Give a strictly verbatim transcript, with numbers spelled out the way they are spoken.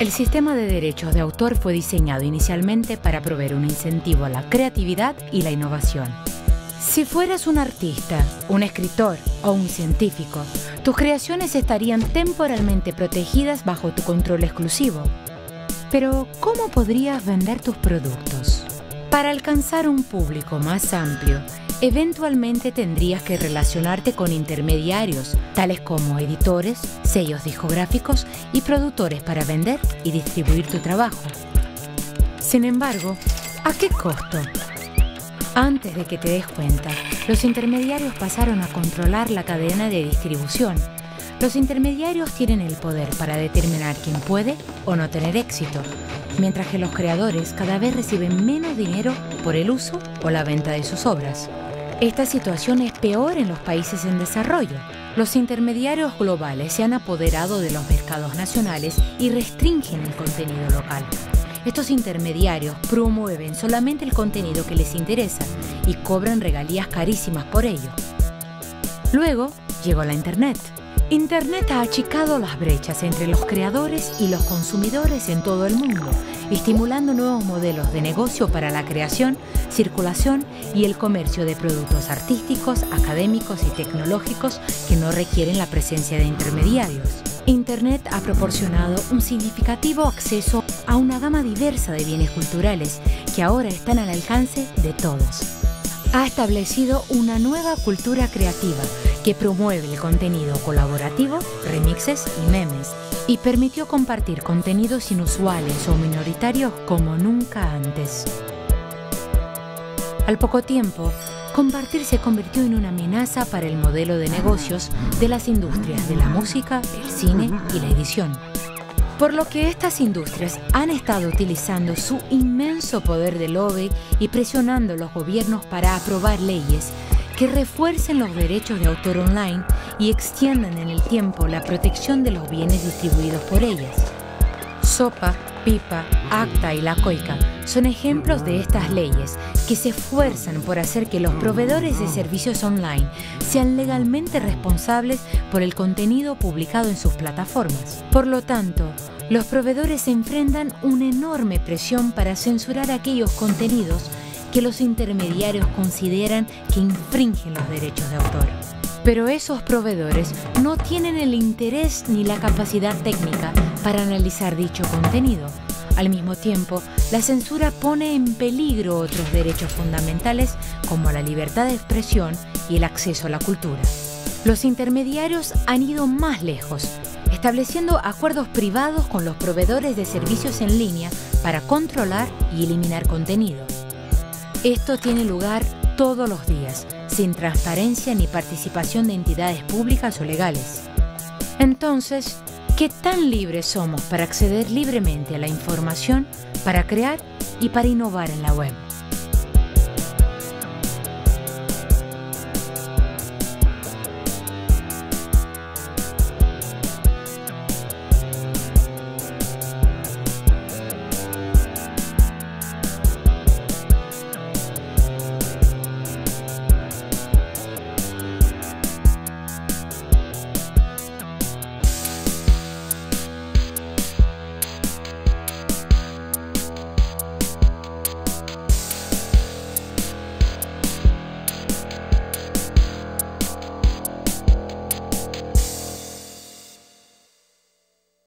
El sistema de derechos de autor fue diseñado inicialmente para proveer un incentivo a la creatividad y la innovación. Si fueras un artista, un escritor o un científico, tus creaciones estarían temporalmente protegidas bajo tu control exclusivo. Pero, ¿cómo podrías vender tus productos? Para alcanzar un público más amplio, eventualmente tendrías que relacionarte con intermediarios, tales como editores, sellos discográficos y productores para vender y distribuir tu trabajo. Sin embargo, ¿a qué costo? Antes de que te des cuenta, los intermediarios pasaron a controlar la cadena de distribución. Los intermediarios tienen el poder para determinar quién puede o no tener éxito, mientras que los creadores cada vez reciben menos dinero por el uso o la venta de sus obras. Esta situación es peor en los países en desarrollo. Los intermediarios globales se han apoderado de los mercados nacionales y restringen el contenido local. Estos intermediarios promueven solamente el contenido que les interesa y cobran regalías carísimas por ello. Luego llegó la Internet. Internet ha achicado las brechas entre los creadores y los consumidores en todo el mundo, estimulando nuevos modelos de negocio para la creación, circulación y el comercio de productos artísticos, académicos y tecnológicos que no requieren la presencia de intermediarios. Internet ha proporcionado un significativo acceso a una gama diversa de bienes culturales que ahora están al alcance de todos. Ha establecido una nueva cultura creativa que promueve el contenido colaborativo, remixes y memes, y permitió compartir contenidos inusuales o minoritarios como nunca antes. Al poco tiempo, compartir se convirtió en una amenaza para el modelo de negocios de las industrias de la música, el cine y la edición. Por lo que estas industrias han estado utilizando su inmenso poder de lobby y presionando a los gobiernos para aprobar leyes que refuercen los derechos de autor online y extiendan en el tiempo la protección de los bienes distribuidos por ellas. SOPA, PIPA, ACTA y la COICA son ejemplos de estas leyes que se esfuerzan por hacer que los proveedores de servicios online sean legalmente responsables por el contenido publicado en sus plataformas. Por lo tanto, los proveedores enfrentan una enorme presión para censurar aquellos contenidos que los intermediarios consideran que infringen los derechos de autor. Pero esos proveedores no tienen el interés ni la capacidad técnica para analizar dicho contenido. Al mismo tiempo, la censura pone en peligro otros derechos fundamentales como la libertad de expresión y el acceso a la cultura. Los intermediarios han ido más lejos, estableciendo acuerdos privados con los proveedores de servicios en línea para controlar y eliminar contenido. Esto tiene lugar todos los días, sin transparencia ni participación de entidades públicas o legales. Entonces, ¿qué tan libres somos para acceder libremente a la información, para crear y para innovar en la web?